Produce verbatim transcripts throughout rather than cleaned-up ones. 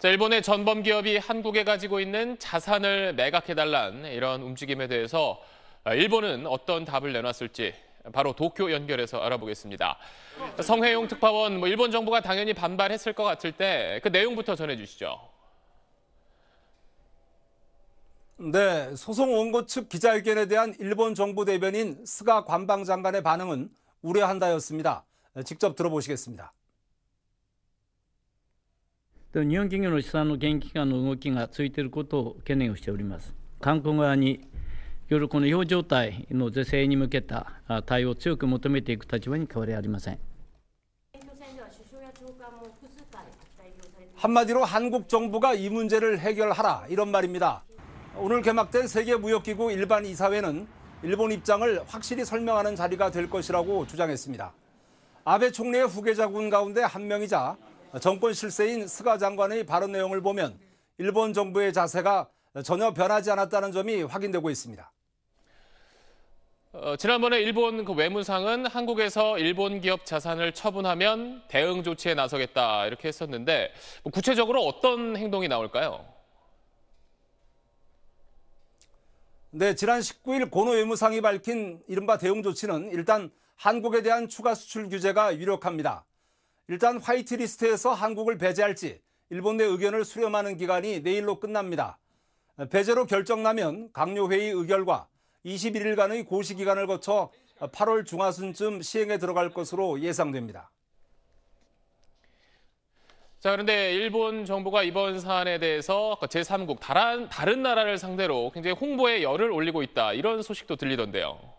자, 일본의 전범 기업이 한국에 가지고 있는 자산을 매각해달란 이런 움직임에 대해서 일본은 어떤 답을 내놨을지 바로 도쿄 연결해서 알아보겠습니다. 성회용 특파원, 뭐 일본 정부가 당연히 반발했을 것 같을 때 그 내용부터 전해주시죠. 네, 소송 원고 측 기자회견에 대한 일본 정부 대변인 스가 관방장관의 반응은 우려한다였습니다. 직접 들어보시겠습니다. 日本企業の資産の現金化の動きが続いていることを懸念をしております。韓国側によるこの違法状態の是正に向けた対応を強く求めていく立場に変わりありません。한마디로한국정부가이문제를해결하라이런말입니다오늘개막된세계무역기구일반이사회는일본입장을확실히설명하는자리가될것이라고주장했습니다아베총리의후계자군가운데한명이자 정권 실세인 스가 장관의 발언 내용을 보면 일본 정부의 자세가 전혀 변하지 않았다는 점이 확인되고 있습니다. 어, 지난번에 일본 그 외무상은 한국에서 일본 기업 자산을 처분하면 대응 조치에 나서겠다 이렇게 했었는데 뭐 구체적으로 어떤 행동이 나올까요? 네, 지난 십구일 고노 외무상이 밝힌 이른바 대응 조치는 일단 한국에 대한 추가 수출 규제가 유력합니다. 일단 화이트리스트에서 한국을 배제할지 일본 내 의견을 수렴하는 기간이 내일로 끝납니다. 배제로 결정나면 강요회의 의결과 이십일일간의 고시기간을 거쳐 팔월 중하순쯤 시행에 들어갈 것으로 예상됩니다. 자, 그런데 일본 정부가 이번 사안에 대해서 제삼국, 다른, 다른 나라를 상대로 굉장히 홍보에 열을 올리고 있다. 이런 소식도 들리던데요.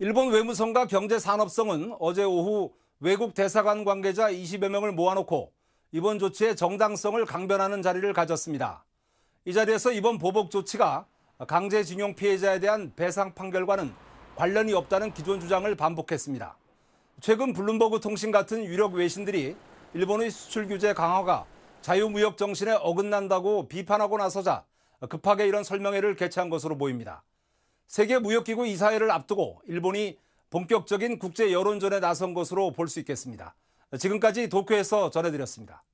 일본 외무성과 경제산업성은 어제 오후 외국 대사관 관계자 이십여 명을 모아놓고 이번 조치의 정당성을 강변하는 자리를 가졌습니다. 이 자리에서 이번 보복 조치가 강제징용 피해자에 대한 배상 판결과는 관련이 없다는 기존 주장을 반복했습니다. 최근 블룸버그 통신 같은 유력 외신들이 일본의 수출 규제 강화가 자유무역 정신에 어긋난다고 비판하고 나서자 급하게 이런 설명회를 개최한 것으로 보입니다. 세계무역기구 이사회를 앞두고 일본이 본격적인 국제 여론전에 나선 것으로 볼 수 있겠습니다. 지금까지 도쿄에서 전해드렸습니다.